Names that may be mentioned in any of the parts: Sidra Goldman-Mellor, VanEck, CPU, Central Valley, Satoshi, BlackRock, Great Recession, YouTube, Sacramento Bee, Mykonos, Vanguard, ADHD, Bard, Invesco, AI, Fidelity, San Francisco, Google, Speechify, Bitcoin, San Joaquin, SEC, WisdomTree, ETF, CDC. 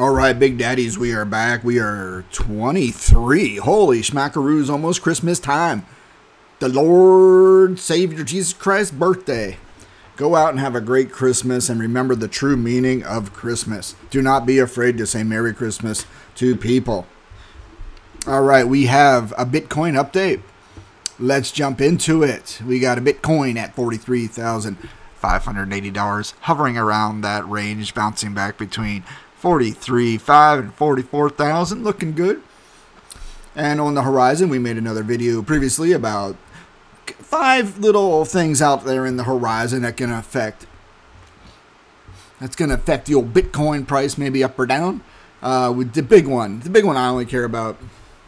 All right, Big Daddies, we are back. We are 23. Holy smackaroos, almost Christmas time. The Lord Savior Jesus Christ's birthday. Go out and have a great Christmas and remember the true meaning of Christmas. Do not be afraid to say Merry Christmas to people. All right, we have a Bitcoin update. Let's jump into it. We got a Bitcoin at $43,580, hovering around that range, bouncing back between 43,500 and 44,000, looking good. And on the horizon, we made another video previously about 5 little things out there in the horizon that can affect. That's going to affect the old Bitcoin price, maybe up or down. With the big one, I only care about.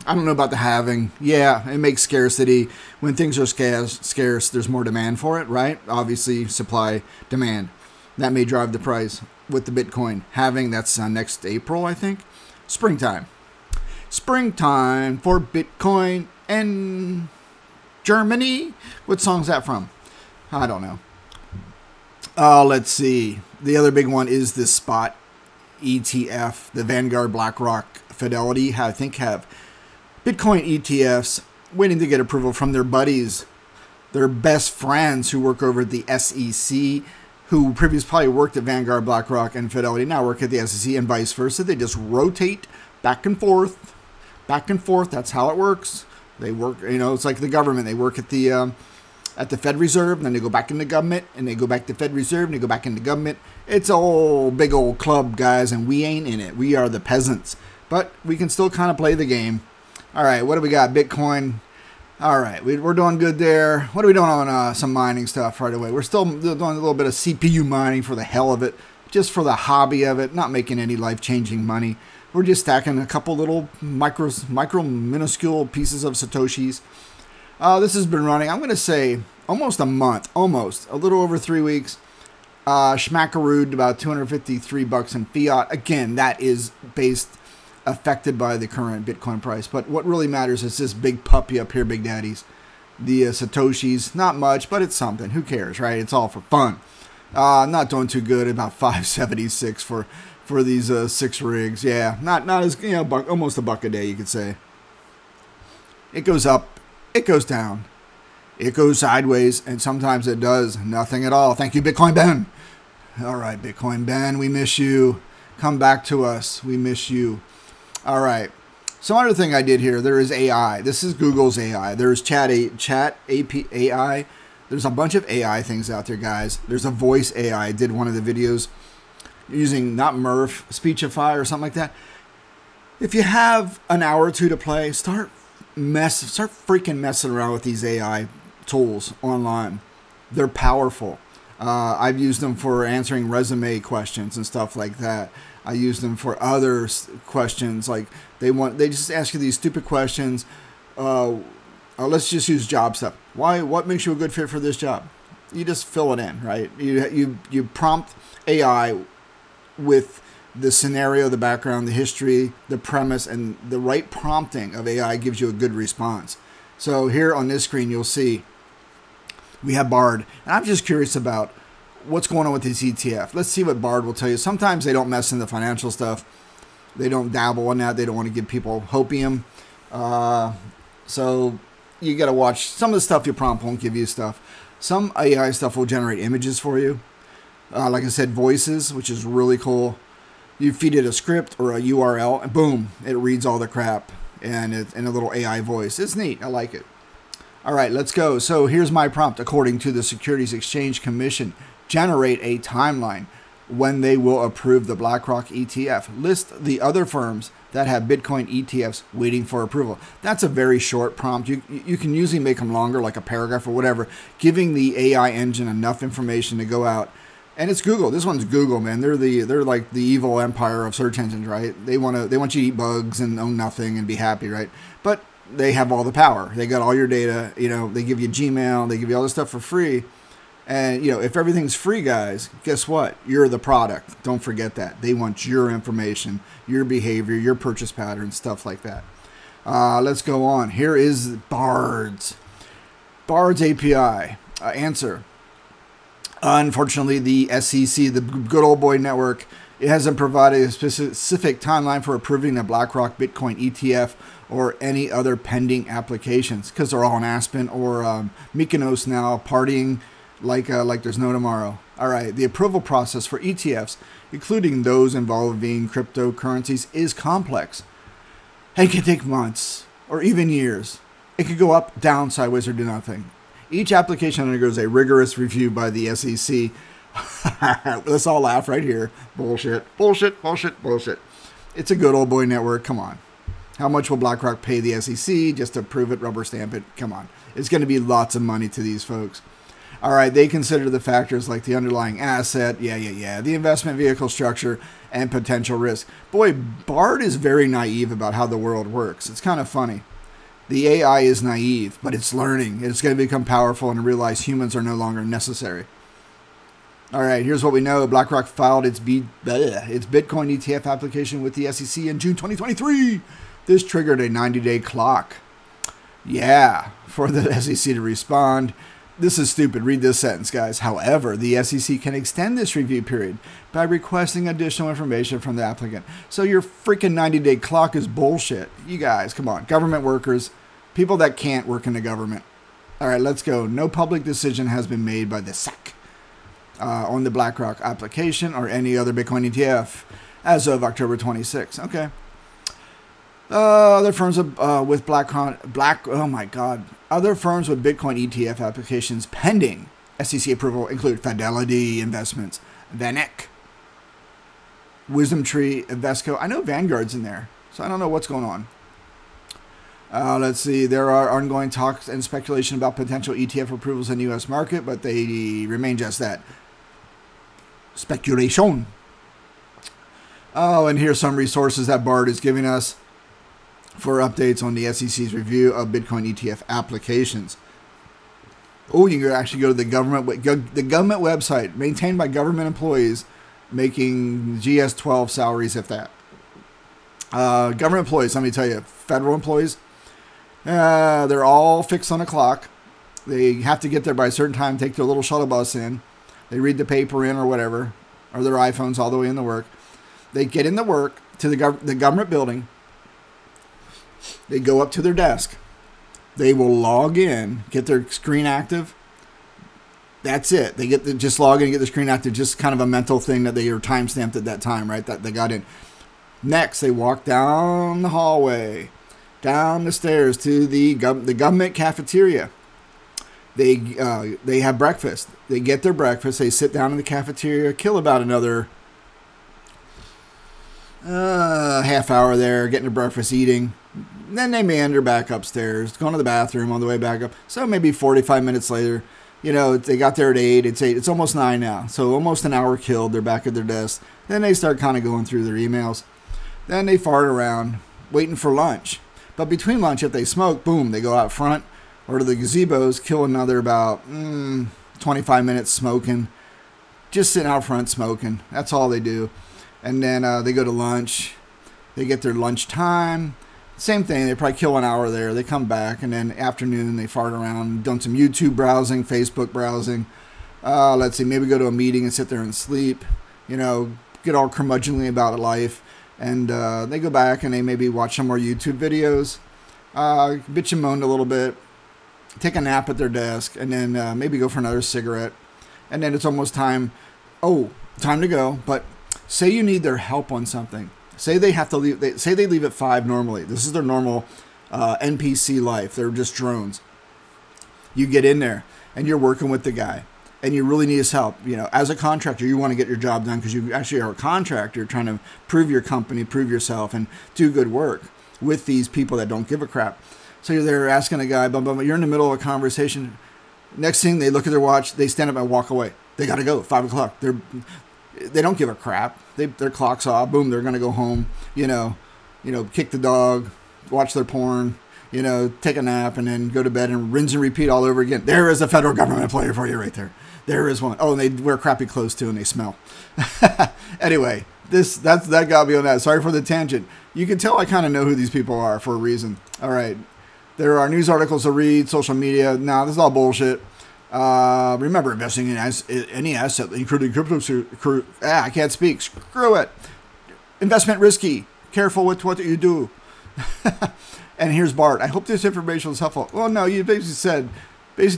I don't know about the halving. Yeah, it makes scarcity. When things are scarce, there's more demand for it, right? Obviously, supply, demand. That may drive the price with the Bitcoin. Halving, that's next April, I think. Springtime. Springtime for Bitcoin and Germany. What song's that from? I don't know. Let's see. The other big one is this spot ETF. The Vanguard, BlackRock, Fidelity, I think, have Bitcoin ETFs waiting to get approval from their buddies, their best friends who work over at the SEC, who previously probably worked at Vanguard, BlackRock, and Fidelity, now work at the SEC and vice versa. They just rotate back and forth, That's how it works. They work, you know, it's like the government. They work at the Fed Reserve, and then they go back into government, and they go back to Fed Reserve, and they go back into government. It's a whole big old club, guys, and we ain't in it. We are the peasants. But we can still kind of play the game. All right, what do we got? Bitcoin. All right, we're doing good there. What are we doing on some mining stuff right away? We're still doing a little bit of CPU mining for the hell of it, just for the hobby of it, not making any life-changing money. We're just stacking a couple little minuscule pieces of Satoshis. This has been running, I'm going to say, almost a month, a little over 3 weeks. Schmackarooed about 253 bucks in fiat. Again, that is based affected by the current Bitcoin price, but what really matters is this big puppy up here, Big Daddies, the Satoshis. Not much, but it's something. Who cares, right? It's all for fun. Not doing too good. About 576 for these 6 rigs. Yeah, not as, you know, almost a buck a day, you could say. It goes up, it goes down, it goes sideways, and sometimes it does nothing at all. Thank you, Bitcoin Ben. All right, Bitcoin Ben, we miss you. Come back to us. We miss you. All right. So another thing I did here, there is AI. This is Google's AI. There's chat AI. There's a bunch of AI things out there, guys. There's a voice AI. I did one of the videos using, not Murph, Speechify or something like that. If you have an hour or two to play, start freaking messing around with these AI tools online. They're powerful. I've used them for answering resume questions and stuff like that. I use them for other questions, like they just ask you these stupid questions. Let's just use job stuff. What makes you a good fit for this job? You just fill it in, right? You prompt AI with the scenario, the background, the history, the premise, and the right prompting of AI gives you a good response. So here on this screen, you'll see we have Bard, and I'm just curious about what's going on with this ETF. Let's see what Bard will tell you. Sometimes they don't mess in the financial stuff. They don't dabble in that. They don't want to give people hopium. So you got to watch. Some of the stuff you prompt won't give you stuff. Some AI stuff will generate images for you. Like I said, voices, which is really cool. You feed it a script or a URL, and boom, it reads all the crap and it's in a little AI voice. It's neat. I like it. All right, let's go. So here's my prompt. According to the Securities Exchange Commission, generate a timeline when they will approve the BlackRock ETF. List the other firms that have Bitcoin ETFs waiting for approval. That's a very short prompt. You can usually make them longer, like a paragraph or whatever, giving the AI engine enough information to go out. And it's Google. This one's Google, man. They're like the evil empire of search engines, right? They want you to eat bugs and own nothing and be happy, right? But they have all the power. They got all your data. You know, they give you Gmail. They give you all this stuff for free. And, you know, if everything's free, guys, guess what? You're the product. Don't forget that. They want your information, your behavior, your purchase patterns, stuff like that. Let's go on. Here is Bard's. Bard's API. Answer. Unfortunately, the SEC, the good old boy network, It hasn't provided a specific timeline for approving the BlackRock Bitcoin ETF or any other pending applications, because they're all in Aspen or Mykonos now, partying like there's no tomorrow. All right, the approval process for ETFs, including those involving cryptocurrencies, is complex and can take months or even years. It could go up, down, sideways, or do nothing. Each application undergoes a rigorous review by the SEC. Let's all laugh right here. Bullshit, bullshit, bullshit, bullshit. It's a good old boy network. Come on. How much will BlackRock pay the SEC just to prove it, rubber stamp it? Come on. It's going to be lots of money to these folks. All right, they consider the factors like the underlying asset, the investment vehicle structure, and potential risk. Boy, Bard is very naive about how the world works. It's kind of funny. The AI is naive, but it's learning. It's going to become powerful and realize humans are no longer necessary. All right, here's what we know. BlackRock filed its Bitcoin ETF application with the SEC in June 2023. This triggered a 90-day clock. Yeah, for the SEC to respond. This is stupid. Read this sentence, guys. However, the SEC can extend this review period by requesting additional information from the applicant. So your freaking 90-day clock is bullshit. You guys, come on. Government workers, people that can't work in the government. All right, let's go. No public decision has been made by the SEC on the BlackRock application or any other Bitcoin ETF as of October 26. Okay. Other firms with Bitcoin ETF applications pending SEC approval include Fidelity Investments, VanEck, WisdomTree, Invesco. I know Vanguard's in there, so I don't know what's going on. Let's see. There are ongoing talks and speculation about potential ETF approvals in the U.S. market, but they remain just that. Speculation. Oh, and here's some resources that Bard is giving us for updates on the SEC's review of Bitcoin ETF applications. Oh, you can actually go to the government website, maintained by government employees making GS-12 salaries, if that. Government employees, let me tell you, federal employees, they're all fixed on a clock. They have to get there by a certain time, take their little shuttle bus in. They read the paper in or whatever, or their iPhones all the way in to work. They get in to work to the government building. They go up to their desk. They will log in, get their screen active. That's it. They get just log in and get the screen active. Just kind of a mental thing that they are time stamped at that time, right? That they got in. Next, they walk down the hallway, down the stairs to the government cafeteria. They have breakfast. They get their breakfast. They sit down in the cafeteria, kill about another half hour there, getting their breakfast, eating. Then they meander back upstairs, going to the bathroom on the way back up. So maybe 45 minutes later, you know, they got there at 8. It's 8. It's almost 9 now. So almost an hour killed. They're back at their desk. Then they start kind of going through their emails. Then they fart around, waiting for lunch. But between lunch, if they smoke, boom, they go out front or to the gazebos, kill another about 25 minutes smoking. Just sitting out front smoking. That's all they do. And then they go to lunch. They get their lunch time. Same thing, they probably kill an hour there, they come back, and then afternoon they fart around, done some YouTube browsing, Facebook browsing, let's see, maybe go to a meeting and sit there and sleep, you know, get all curmudgeonly about life, and they go back and they maybe watch some more YouTube videos, bitch and moan a little bit, take a nap at their desk, and then maybe go for another cigarette, and then it's almost time, time to go. But say you need their help on something. Say they have to leave. Say they leave at 5 normally. This is their normal NPC life. They're just drones. You get in there and you're working with the guy, and you really need his help. You know, as a contractor, you want to get your job done because you actually are a contractor trying to prove your company, prove yourself, and do good work with these people that don't give a crap. So you're there asking a guy, blah, blah, blah. You're in the middle of a conversation. Next thing, they look at their watch. They stand up and walk away. They got to go. 5 o'clock. They don't give a crap. Their clock's off. Boom, they're going to go home, you know, kick the dog, watch their porn, you know, take a nap, and then go to bed and rinse and repeat all over again. There is a federal government employee for you right there. There is one. Oh, and they wear crappy clothes, too, and they smell. Anyway, that got me on that. Sorry for the tangent. You can tell I kind of know who these people are for a reason. All right. There are news articles to read, social media. Nah, this is all bullshit. Remember, investing in any asset, including crypto, I can't speak. Screw it. Investment risky. Careful with what you do. And here's Bart. I hope this information is helpful. Well, no, you basically said,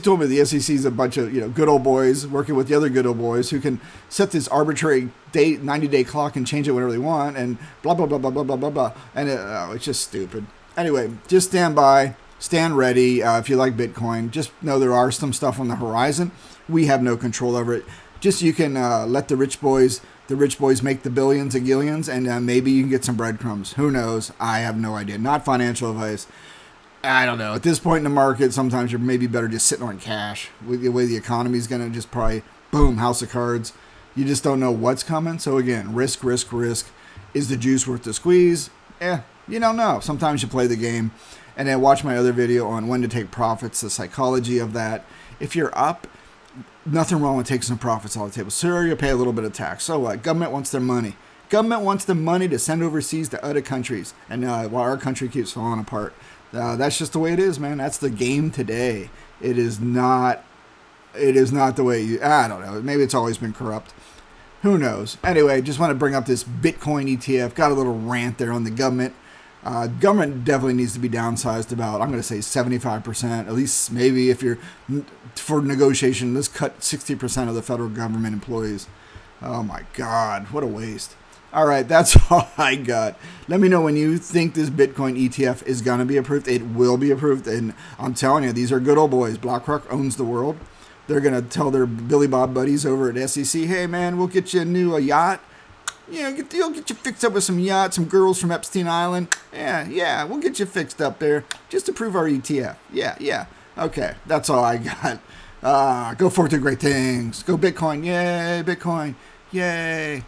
told me the SEC is a bunch of good old boys working with the other good old boys who can set this arbitrary date, 90-day clock and change it whenever they want, and blah blah blah blah blah blah blah blah. And it's just stupid. Anyway, just stand by, stand ready. If you like Bitcoin, just know there are some stuff on the horizon. We have no control over it. Just you can let the rich boys. The rich boys make the billions and gillions, and maybe you can get some breadcrumbs. Who knows? I have no idea. Not financial advice. I don't know. At this point in the market, sometimes you're maybe better just sitting on cash. With the way the economy is going to just probably, boom, house of cards. You just don't know what's coming. So again, risk, risk, risk. Is the juice worth the squeeze? You don't know. Sometimes you play the game. And then watch my other video on when to take profits, the psychology of that. If you're up, nothing wrong with taking some profits off the table. Sure, you pay a little bit of tax. So what? Government wants their money. Government wants the money to send overseas to other countries. And while our country keeps falling apart. That's just the way it is, man. That's the game today. It is not the way you... I don't know. Maybe it's always been corrupt. Who knows? Anyway, just want to bring up this Bitcoin ETF. Got a little rant there on the government. Government definitely needs to be downsized about, I'm going to say 75%, at least maybe if you're for negotiation, let's cut 60% of the federal government employees. Oh my God, what a waste. All right, that's all I got. Let me know when you think this Bitcoin ETF is going to be approved. It will be approved. And I'm telling you, these are good old boys. BlackRock owns the world. They're going to tell their Billy Bob buddies over at SEC, hey man, we'll get you a new yacht. You'll get you fixed up with some yachts, some girls from Epstein Island. Yeah, we'll get you fixed up there. Just approve our ETF. Yeah. Okay, that's all I got. Go forth to great things. Go Bitcoin. Yay, Bitcoin. Yay.